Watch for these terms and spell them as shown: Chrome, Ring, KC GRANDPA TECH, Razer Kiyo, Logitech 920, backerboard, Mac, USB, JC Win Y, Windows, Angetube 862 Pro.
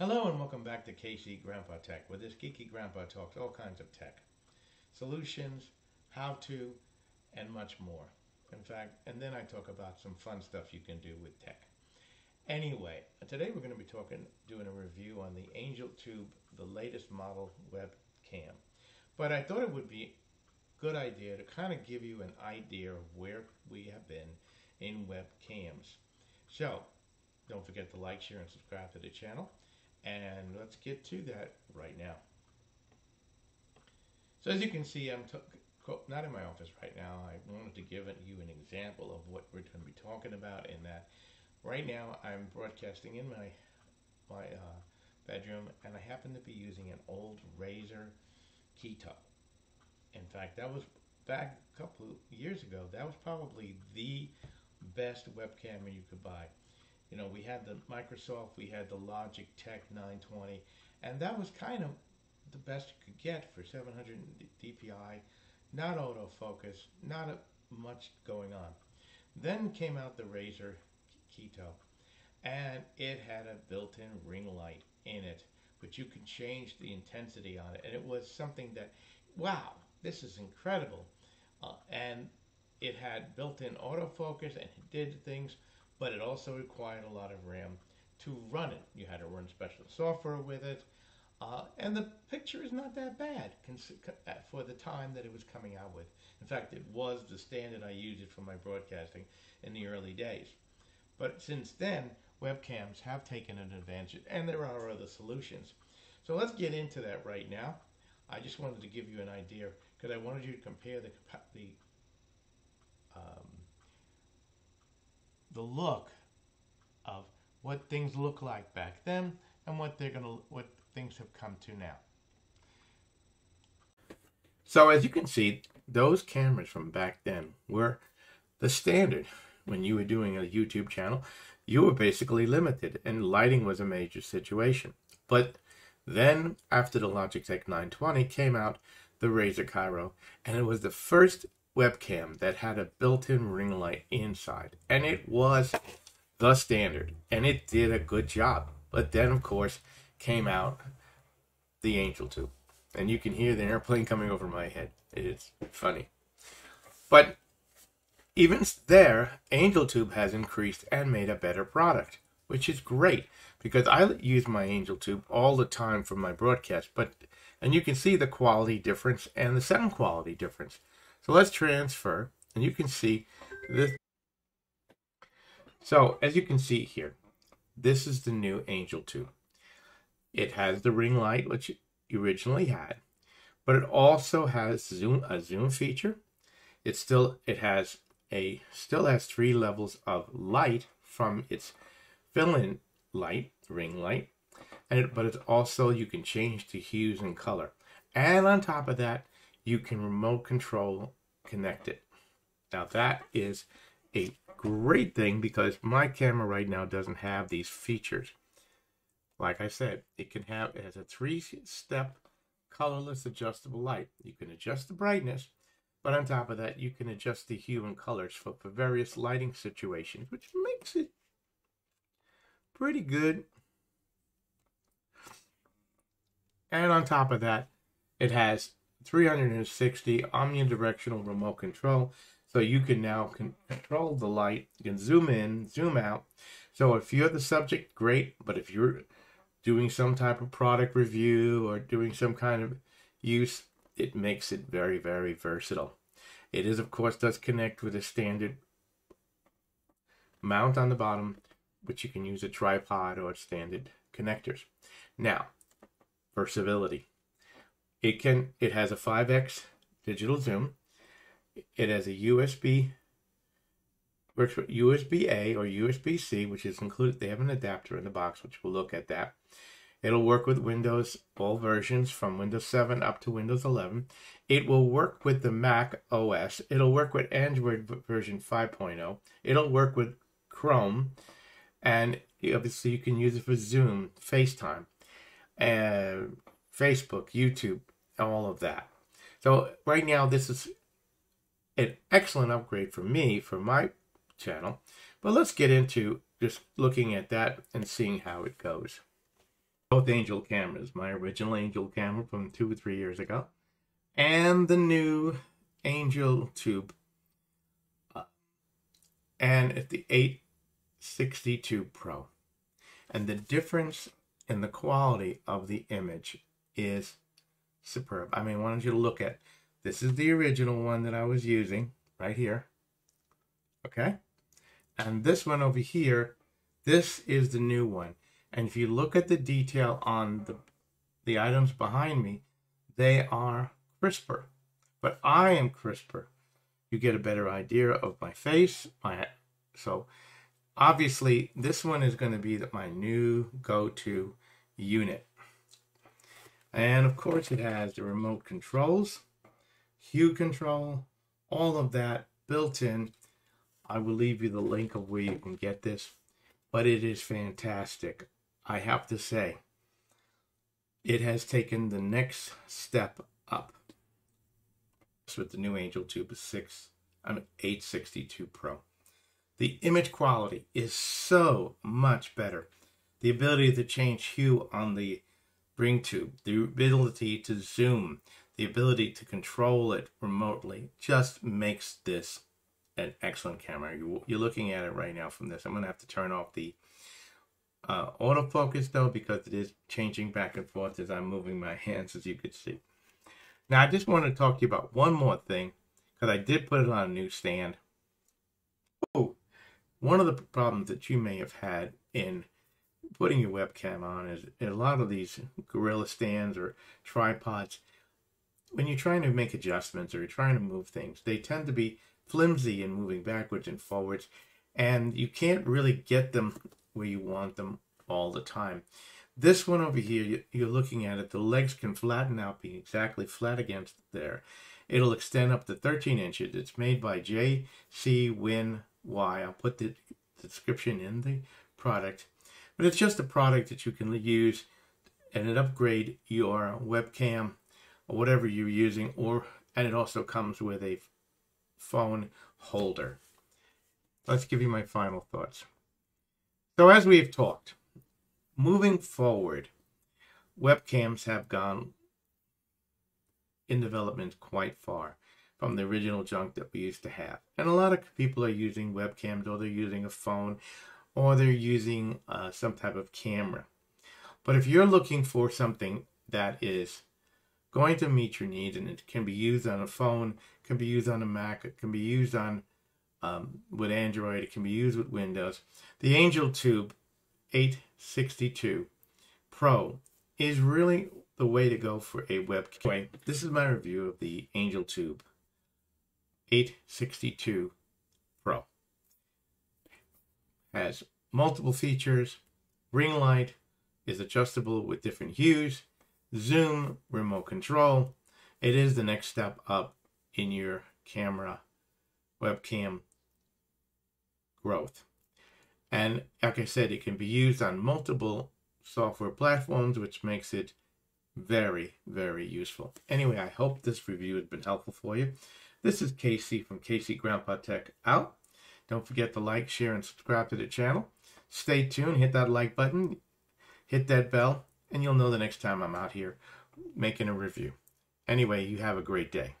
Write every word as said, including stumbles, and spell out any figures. Hello and welcome back to K C GRANDPA TECH, where this geeky grandpa talks all kinds of tech, solutions, how-to, and much more. In fact, and then I talk about some fun stuff you can do with tech. Anyway, today we're going to be talking, doing a review on the Angetube, the latest model webcam. But I thought it would be a good idea to kind of give you an idea of where we have been in webcams. So, don't forget to like, share, and subscribe to the channel. And let's get to that right now. So as you can see, I'm not in my office right now. I wanted to give you an example of what we're going to be talking about, in that right now I'm broadcasting in my my uh, bedroom, and I happen to be using an old Razer Kiyo. In fact, that was back a couple of years ago. That was probably the best webcam you could buy. You know, we had the Microsoft, we had the Logitech nine twenty, and that was kind of the best you could get for seven hundred D P I, not autofocus, not a, much going on. Then came out the Razer Kiyo, and it had a built-in ring light in it, but you could change the intensity on it, and it was something that, wow, this is incredible. Uh, and it had built-in autofocus, and it did things, but it also required a lot of RAM to run it. You had to run special software with it, uh, and the picture is not that bad for the time that it was coming out with. In fact, it was the standard I used it for my broadcasting in the early days. But since then, webcams have taken an advantage, and there are other solutions. So let's get into that right now. I just wanted to give you an idea, because I wanted you to compare the, the um, the look of what things look like back then and what they're gonna what things have come to now. So as you can see, those cameras from back then were the standard. When you were doing a YouTube channel, you were basically limited, and lighting was a major situation. But then after the Logitech nine twenty came out, the Razer Kiyo, and it was the first webcam that had a built-in ring light inside, and it was the standard, and it did a good job. But then, of course, came out the Angetube, and you can hear the airplane coming over my head. It's funny, but even there, Angetube has increased and made a better product, which is great, because I use my Angetube all the time for my broadcast, but and you can see the quality difference and the sound quality difference. So let's transfer, and you can see this. So as you can see here, this is the new Angetube. It has the ring light, which you originally had, but it also has zoom a zoom feature. It still it has a still has three levels of light from its fill-in light, ring light, and it, but it's also you can change the hues and color, and on top of that, you can remote control connect it. Now that is a great thing, because my camera right now doesn't have these features. Like I said, it can have it has a three-step colorless adjustable light. You can adjust the brightness, but on top of that, you can adjust the hue and colors for, for various lighting situations, which makes it pretty good. And on top of that, it has three hundred sixty omnidirectional remote control, so you can now con control the light. You can zoom in, zoom out. So if you're the subject, great, but if you're doing some type of product review or doing some kind of use, it makes it very, very versatile. It is, of course, does connect with a standard mount on the bottom, which you can use a tripod or standard connectors. Now, versatility. It can. It has a five X digital zoom. It has a U S B, works with U S B A or U S B C, which is included. They have an adapter in the box, which we'll look at that. It'll work with Windows, all versions from Windows seven up to Windows eleven. It will work with the Mac O S. It'll work with Android version five point oh. It'll work with Chrome, and obviously you can use it for Zoom, FaceTime, and Facebook, YouTube, all of that. So right now, this is an excellent upgrade for me, for my channel. But let's get into just looking at that and seeing how it goes. both Angel cameras, my original Angel camera from two or three years ago, and the new Angel Tube, uh, and at the eight sixty-two Pro. And the difference in the quality of the image is superb. I mean, I wanted you to look at, this is the original one that I was using right here, okay? And this one over here, this is the new one. And if you look at the detail on the, the items behind me, they are crisper. But I am crisper. You get a better idea of my face. My, so obviously this one is going to be my new go-to unit. And of course it has the remote controls, hue control, all of that built in. I will leave you the link of where you can get this. But it is fantastic. I have to say, it has taken the next step up with the new Angel Tube eight sixty-two Pro. The image quality is so much better. The ability to change hue on the Ring Tube, the ability to zoom, the ability to control it remotely just makes this an excellent camera. You're looking at it right now from this. I'm going to have to turn off the uh, autofocus though, because it is changing back and forth as I'm moving my hands, as you could see. Now, I just want to talk to you about one more thing, because I did put it on a new stand. Oh, one of the problems that you may have had in putting your webcam on is a lot of these gorilla stands or tripods, when you're trying to make adjustments or you're trying to move things, they tend to be flimsy in moving backwards and forwards, and you can't really get them where you want them all the time. This one over here, you're looking at it, the legs can flatten out, being exactly flat against there. It'll extend up to thirteen inches. It's made by J C Win Y. I'll put the description in the product. But it's just a product that you can use and it upgrade your webcam or whatever you're using, or and it also comes with a phone holder. Let's give you my final thoughts. So as we've talked, moving forward, webcams have gone in development quite far from the original junk that we used to have. And a lot of people are using webcams, or they're using a phone, or they're using uh, some type of camera. But if you're looking for something that is going to meet your needs, and it can be used on a phone, it can be used on a Mac, it can be used on um, with Android, it can be used with Windows, the Angel Tube eight sixty-two Pro is really the way to go for a webcam. Anyway, this is my review of the Angel Tube eight sixty-two Pro. Has multiple features. Ring light is adjustable with different hues. Zoom, remote control. It is the next step up in your camera webcam growth. And like I said, it can be used on multiple software platforms, which makes it very, very useful. Anyway, I hope this review has been helpful for you. This is K C from K C GRANDPA TECH out. Don't forget to like, share, and subscribe to the channel. Stay tuned. Hit that like button. Hit that bell. And you'll know the next time I'm out here making a review. Anyway, you have a great day.